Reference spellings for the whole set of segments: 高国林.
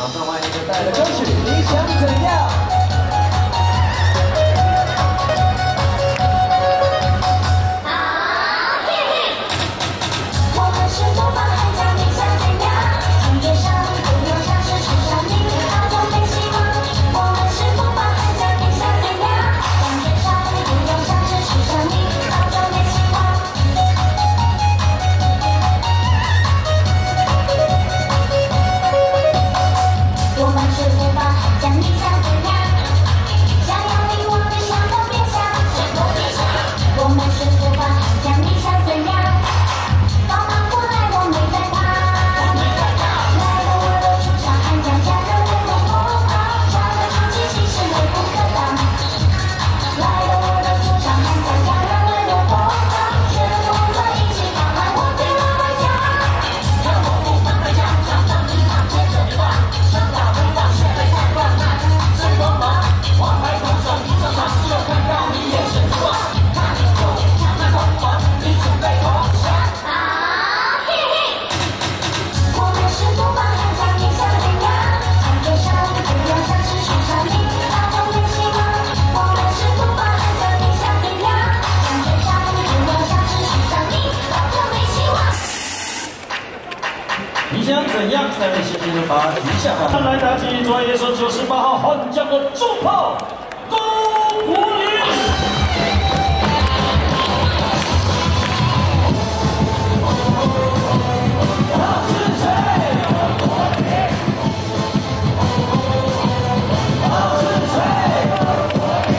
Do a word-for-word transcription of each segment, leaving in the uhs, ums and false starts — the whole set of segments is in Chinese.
马上为您带来的歌曲《你想怎样》。 你想怎样？三位新兵把一下吧。看来打起专业选手十八号悍将的重炮，高国林。他是谁？高国林。他是谁？高国林。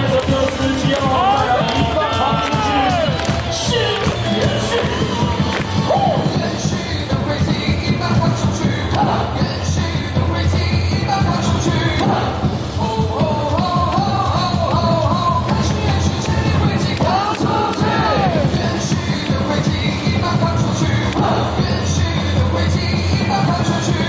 连手就是七号，大家一放跑出去，是延续，延续的轨迹一般跑出去，延续的轨迹一般跑出去。哦。 出去。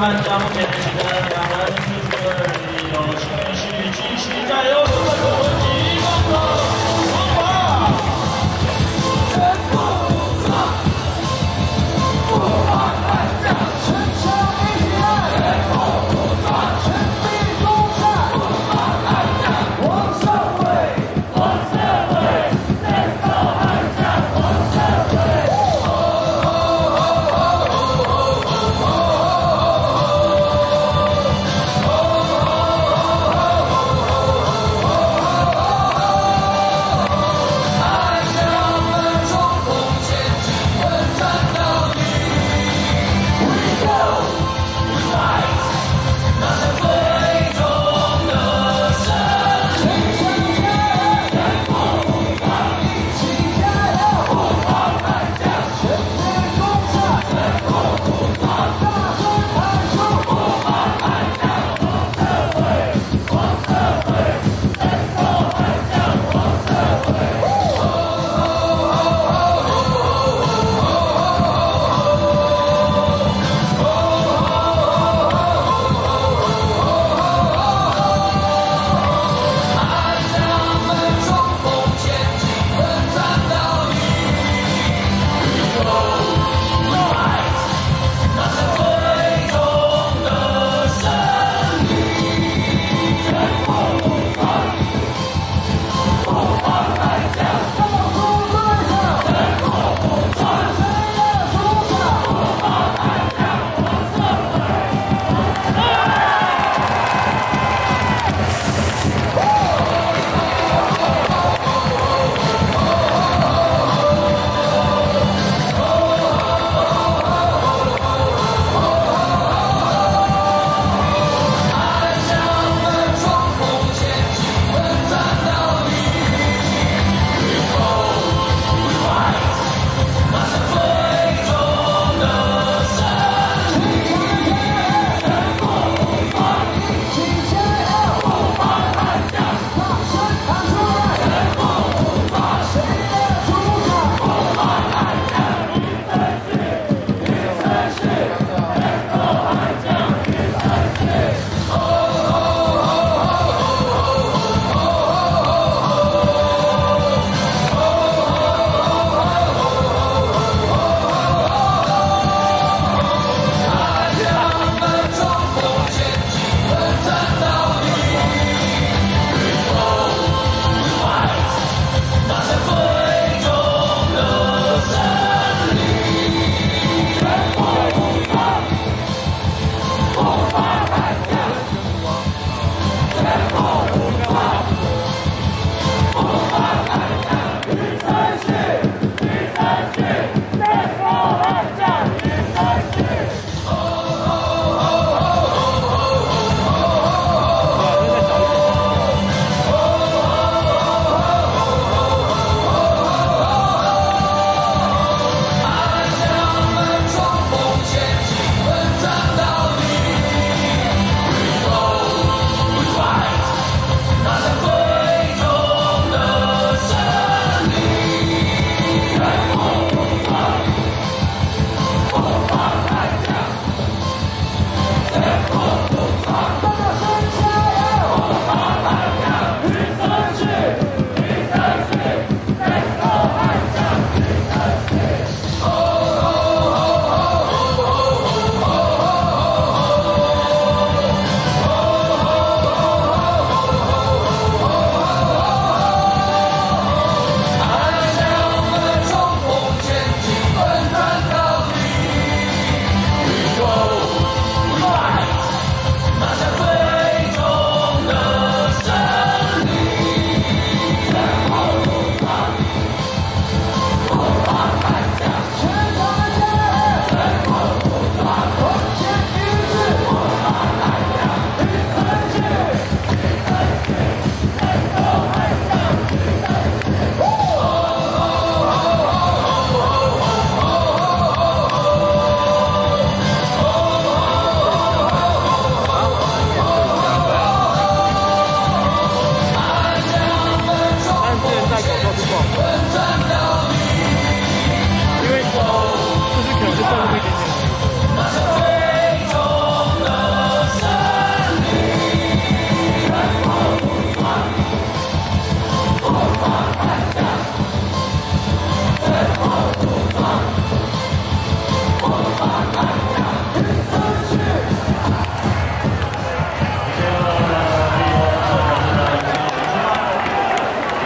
看一下目前的比分，两人是有顺序，继续加油！如果有问题，帮我。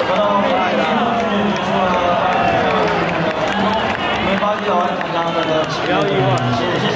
我们八局打完，大家那个不要意外，谢谢。